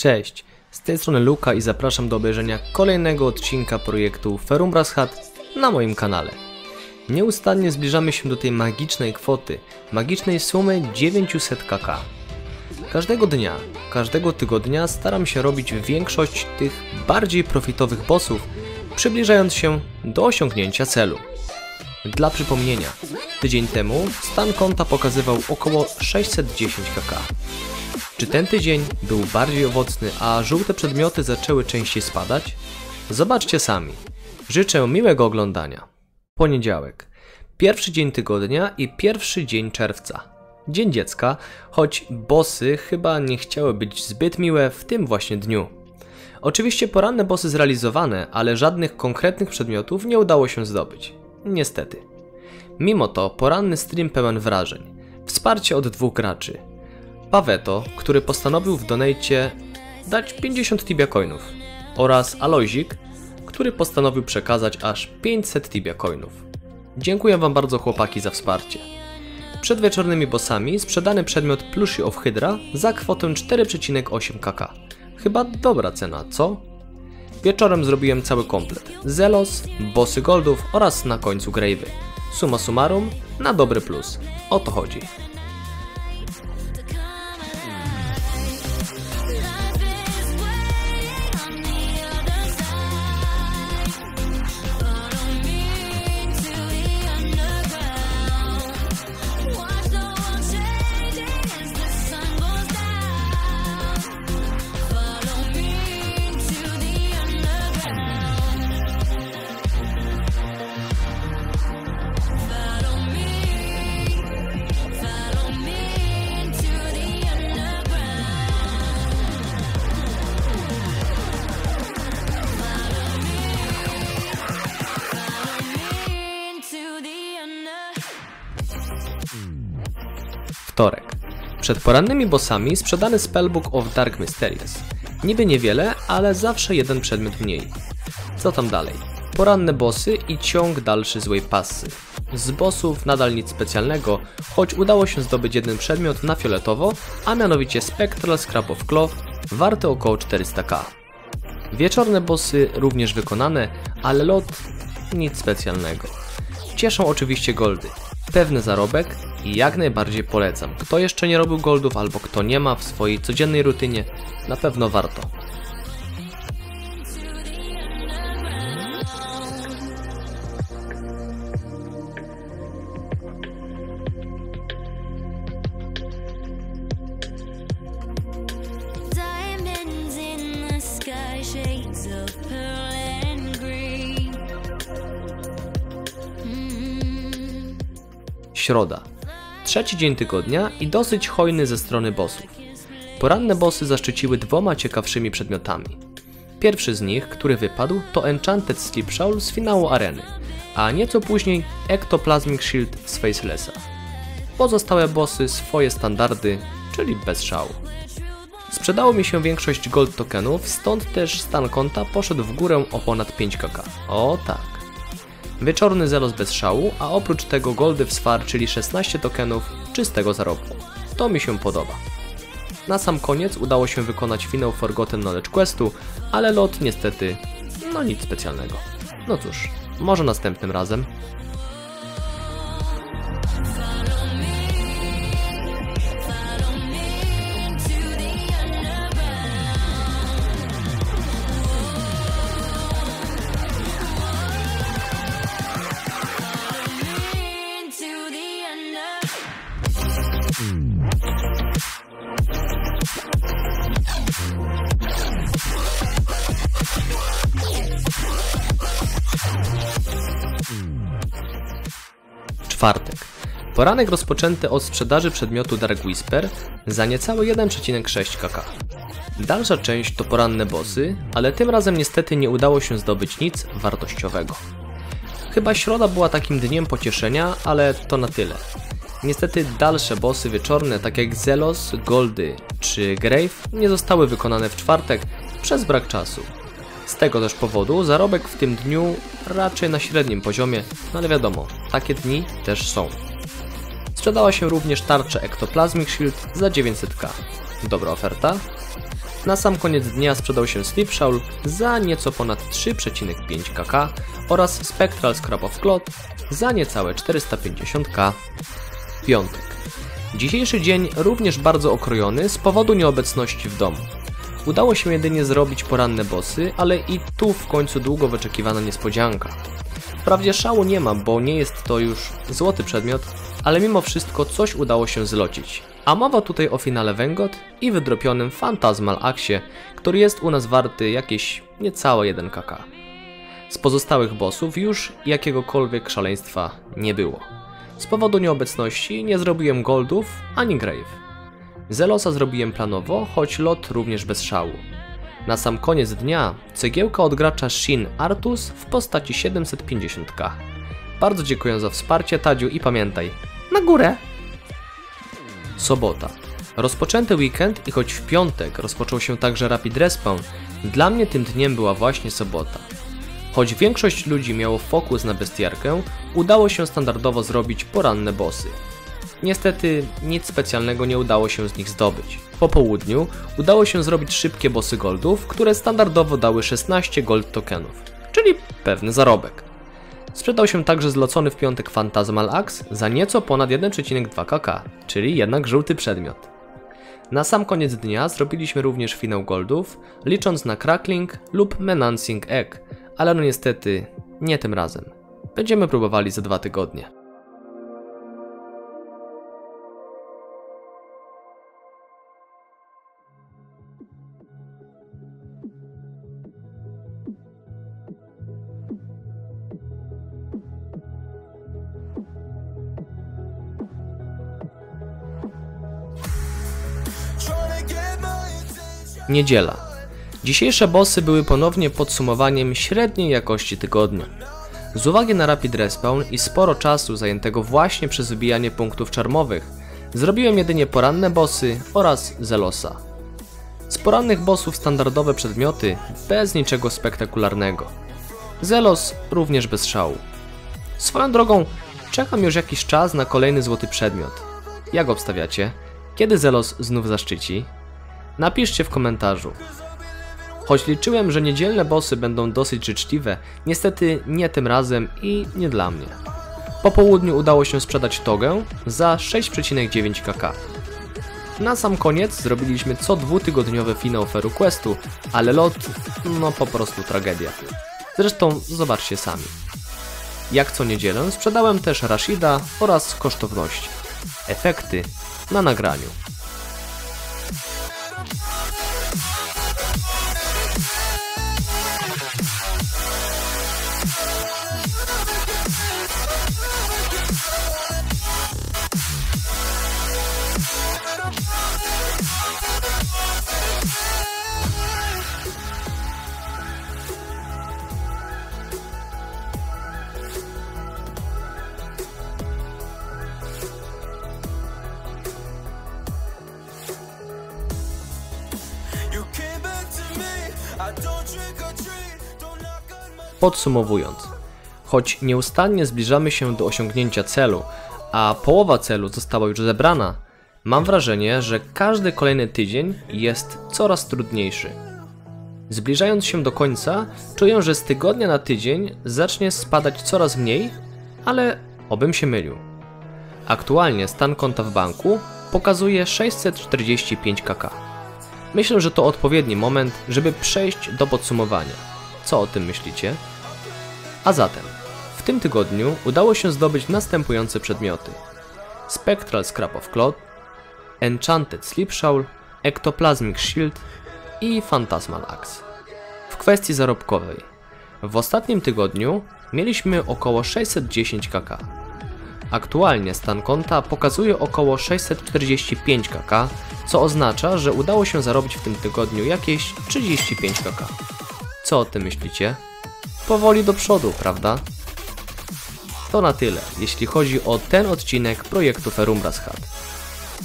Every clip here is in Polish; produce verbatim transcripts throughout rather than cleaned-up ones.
Cześć, z tej strony Luka i zapraszam do obejrzenia kolejnego odcinka projektu Ferumbras Hat na moim kanale. Nieustannie zbliżamy się do tej magicznej kwoty, magicznej sumy dziewięćset ka ka. Każdego dnia, każdego tygodnia staram się robić większość tych bardziej profitowych bossów, przybliżając się do osiągnięcia celu. Dla przypomnienia, tydzień temu stan konta pokazywał około sześćset dziesięć ka ka. Czy ten tydzień był bardziej owocny, a żółte przedmioty zaczęły częściej spadać? Zobaczcie sami. Życzę miłego oglądania. Poniedziałek. Pierwszy dzień tygodnia i pierwszy dzień czerwca. Dzień dziecka, choć bossy chyba nie chciały być zbyt miłe w tym właśnie dniu. Oczywiście poranne bossy zrealizowane, ale żadnych konkretnych przedmiotów nie udało się zdobyć. Niestety. Mimo to poranny stream pełen wrażeń. Wsparcie od dwóch graczy. Paweto, który postanowił w donejcie dać pięćdziesiąt Tibia coinów, oraz Alojzik, który postanowił przekazać aż pięćset Tibia coinów. Dziękuję wam bardzo, chłopaki, za wsparcie. Przed wieczornymi bossami sprzedany przedmiot Plushi of Hydra za kwotę cztery przecinek osiem ka ka. Chyba dobra cena, co? Wieczorem zrobiłem cały komplet. Zelos, bossy goldów oraz na końcu grave'y. Summa summarum, na dobry plus. O to chodzi. Wtorek. Przed porannymi bossami sprzedany Spellbook of Dark Mysteries. Niby niewiele, ale zawsze jeden przedmiot mniej. Co tam dalej? Poranne bossy i ciąg dalszy złej passy. Z bossów nadal nic specjalnego, choć udało się zdobyć jeden przedmiot na fioletowo, a mianowicie Spectral Scrap of Cloth, warte około czterysta ka. Wieczorne bossy również wykonane, ale lot nic specjalnego. Cieszą oczywiście goldy. Pewny zarobek i jak najbardziej polecam. Kto jeszcze nie robił goldów albo kto nie ma w swojej codziennej rutynie, na pewno warto. Środa. Trzeci dzień tygodnia i dosyć hojny ze strony bossów. Poranne bossy zaszczyciły dwoma ciekawszymi przedmiotami. Pierwszy z nich, który wypadł, to Enchanted Slip Shawl z finału areny, a nieco później Ectoplasmic Shield z Facelessa. Pozostałe bossy swoje standardy, czyli bez szału. Sprzedało mi się większość gold tokenów, stąd też stan konta poszedł w górę o ponad pięć ka ka. O tak. Wieczorny zelos bez szału, a oprócz tego goldy w swar, czyli szesnaście tokenów czystego zarobku. To mi się podoba. Na sam koniec udało się wykonać finał Forgotten Knowledge Questu, ale lot niestety, no nic specjalnego. No cóż, może następnym razem. Czwartek. Poranek rozpoczęty od sprzedaży przedmiotu Dark Whisper za niecałe jeden przecinek sześć ka ka. Dalsza część to poranne bossy, ale tym razem niestety nie udało się zdobyć nic wartościowego. Chyba środa była takim dniem pocieszenia, ale to na tyle. Niestety dalsze bossy wieczorne, tak jak Zelos, Goldy czy Grave, nie zostały wykonane w czwartek przez brak czasu. Z tego też powodu zarobek w tym dniu raczej na średnim poziomie, no ale wiadomo, takie dni też są. Sprzedała się również tarcza Ectoplasmic Shield za dziewięćset ka. Dobra oferta? Na sam koniec dnia sprzedał się Slip Shawl za nieco ponad trzy przecinek pięć tysiąca oraz Spectral Scrap of Cloth za niecałe czterysta pięćdziesiąt tysięcy. Piątek. Dzisiejszy dzień również bardzo okrojony z powodu nieobecności w domu. Udało się jedynie zrobić poranne bossy, ale i tu w końcu długo wyczekiwana niespodzianka. Wprawdzie szału nie mam, bo nie jest to już złoty przedmiot, ale mimo wszystko coś udało się zlocić. A mowa tutaj o finale Węgot i wydropionym Phantasmal Axe, który jest u nas warty jakieś niecałe jeden tysiąc. Z pozostałych bossów już jakiegokolwiek szaleństwa nie było. Z powodu nieobecności nie zrobiłem goldów ani grave. Zelosa zrobiłem planowo, choć lot również bez szału. Na sam koniec dnia cegiełka od gracza Shin Artus w postaci siedemset pięćdziesiąt tysięcy. Bardzo dziękuję za wsparcie, Tadziu, i pamiętaj, na górę! Sobota. Rozpoczęty weekend i choć w piątek rozpoczął się także Rapid Respawn, dla mnie tym dniem była właśnie sobota. Choć większość ludzi miało fokus na bestiarkę, udało się standardowo zrobić poranne bossy. Niestety nic specjalnego nie udało się z nich zdobyć. Po południu udało się zrobić szybkie bossy goldów, które standardowo dały szesnaście gold tokenów, czyli pewny zarobek. Sprzedał się także zlocony w piątek Phantasmal Axe za nieco ponad jeden przecinek dwa tysiąca, czyli jednak żółty przedmiot. Na sam koniec dnia zrobiliśmy również finał goldów, licząc na Crackling lub Menacing Egg, ale no niestety nie tym razem. Będziemy próbowali za dwa tygodnie. Niedziela. Dzisiejsze bossy były ponownie podsumowaniem średniej jakości tygodnia. Z uwagi na Rapid Respawn i sporo czasu zajętego właśnie przez wybijanie punktów czarmowych, zrobiłem jedynie poranne bossy oraz Zelosa. Z porannych bossów standardowe przedmioty bez niczego spektakularnego. Zelos również bez szału. Swoją drogą czekam już jakiś czas na kolejny złoty przedmiot. Jak obstawiacie? Kiedy Zelos znów zaszczyci? Napiszcie w komentarzu. Choć liczyłem, że niedzielne bossy będą dosyć życzliwe, niestety nie tym razem i nie dla mnie. Po południu udało się sprzedać togę za sześć przecinek dziewięć tysiąca. Na sam koniec zrobiliśmy co dwutygodniowy finał Feru Questu, ale lot, no po prostu tragedia. Zresztą zobaczcie sami. Jak co niedzielę sprzedałem też Rashida oraz kosztowności. Efekty na nagraniu. Podsumowując, choć nieustannie zbliżamy się do osiągnięcia celu, a połowa celu została już zebrana, mam wrażenie, że każdy kolejny tydzień jest coraz trudniejszy. Zbliżając się do końca, czuję, że z tygodnia na tydzień zacznie spadać coraz mniej, ale obym się mylił. Aktualnie stan konta w banku pokazuje sześćset czterdzieści pięć tysięcy. Myślę, że to odpowiedni moment, żeby przejść do podsumowania. Co o tym myślicie? A zatem, w tym tygodniu udało się zdobyć następujące przedmioty: Spectral Scrap of Cloth, Enchanted Slip Shawl, Ectoplasmic Shield i Phantasmal Axe. W kwestii zarobkowej, w ostatnim tygodniu mieliśmy około sześćset dziesięć tysięcy. Aktualnie stan konta pokazuje około sześćset czterdzieści pięć tysięcy, co oznacza, że udało się zarobić w tym tygodniu jakieś trzydzieści pięć tysięcy. Co o tym myślicie? Powoli do przodu, prawda? To na tyle, jeśli chodzi o ten odcinek projektu Ferumbras Hat.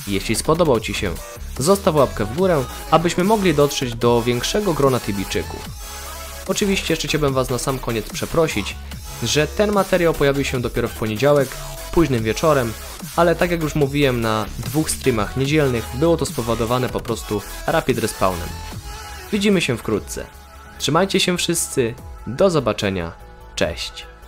Jeśli spodobał Ci się, zostaw łapkę w górę, abyśmy mogli dotrzeć do większego grona Tibijczyków. Oczywiście jeszcze chciałbym Was na sam koniec przeprosić, że ten materiał pojawił się dopiero w poniedziałek, późnym wieczorem, ale tak jak już mówiłem na dwóch streamach niedzielnych, było to spowodowane po prostu Rapid Respawnem. Widzimy się wkrótce. Trzymajcie się wszyscy. Do zobaczenia. Cześć.